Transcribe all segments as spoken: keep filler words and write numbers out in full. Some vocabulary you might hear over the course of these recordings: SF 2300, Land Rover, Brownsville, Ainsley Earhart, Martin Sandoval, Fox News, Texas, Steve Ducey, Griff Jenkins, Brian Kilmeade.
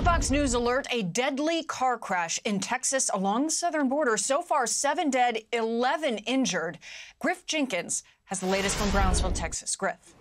A Fox News alert, a deadly car crash in Texas along the southern border. So far, seven dead, eleven injured. Griff Jenkins has the latest from Brownsville, Texas. Griff.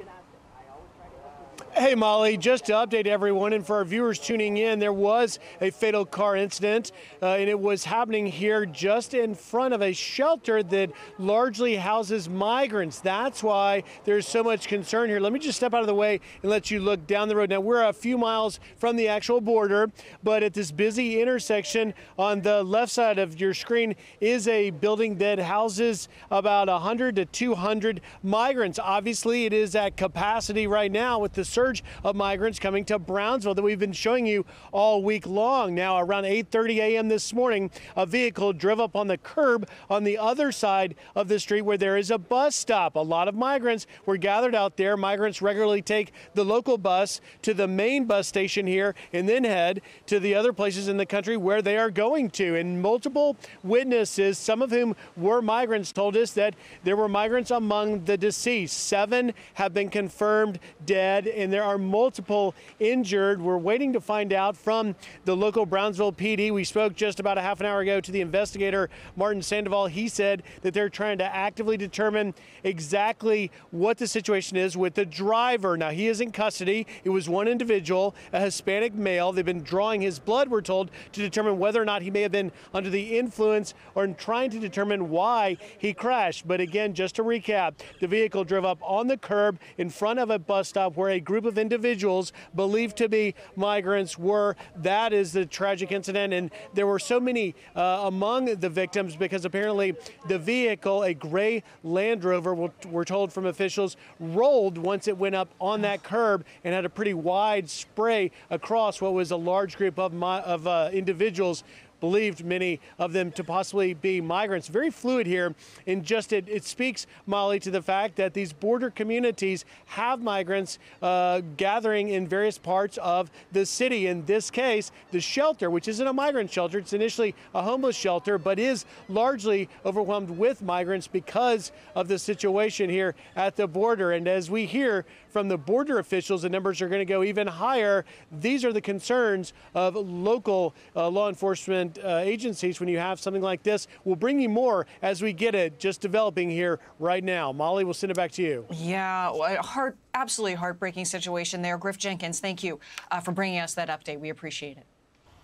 Hey, Molly, just to update everyone and for our viewers tuning in, there was a fatal car incident, uh, and it was happening here just in front of a shelter that largely houses migrants. That's why there's so much concern here. Let me just step out of the way and let you look down the road. Now, we're a few miles from the actual border, but at this busy intersection on the left side of your screen is a building that houses about one hundred to two hundred migrants. Obviously, it is at capacity right now with the surge of migrants coming to Brownsville that we've been showing you all week long. Now, around eight thirty a m this morning, a vehicle drove up on the curb on the other side of the street where there is a bus stop. A lot of migrants were gathered out there. Migrants regularly take the local bus to the main bus station here and then head to the other places in the country where they are going to. And multiple witnesses, some of whom were migrants, told us that there were migrants among the deceased. Seven have been confirmed dead, and there There are multiple injured. We're waiting to find out from the local Brownsville P D. We spoke just about a half an hour ago to the investigator, Martin Sandoval. He said that they're trying to actively determine exactly what the situation is with the driver. Now, he is in custody. It was one individual, a Hispanic male. They've been drawing his blood, we're told, to determine whether or not he may have been under the influence or in trying to determine why he crashed. But again, just to recap, the vehicle drove up on the curb in front of a bus stop where a group of individuals believed to be migrants were. That is the tragic incident, and there were so many uh, among the victims because apparently the vehicle, a gray Land Rover, we're told from officials, rolled once it went up on that curb and had a pretty wide spray across what was a large group of, my, of uh, individuals, believed many of them to possibly be migrants. Very fluid here, and just it, it speaks, Molly, to the fact that these border communities have migrants uh, gathering in various parts of the city. In this case, the shelter, which isn't a migrant shelter, it's initially a homeless shelter, but is largely overwhelmed with migrants because of the situation here at the border. And as we hear from the border officials, the numbers are going to go even higher. These are the concerns of local uh, law enforcement Uh, agencies when you have something like this. We'll bring you more as we get it, just developing here right now. Molly, we'll send it back to you. Yeah, a heart, absolutely heartbreaking situation there. Griff Jenkins, thank you uh, for bringing us that update. We appreciate it.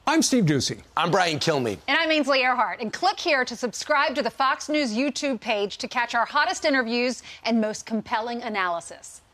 I'm Steve Ducey. I'm Brian Kilmeade. And I'm Ainsley Earhart. And click here to subscribe to the Fox News YouTube page to catch our hottest interviews and most compelling analysis.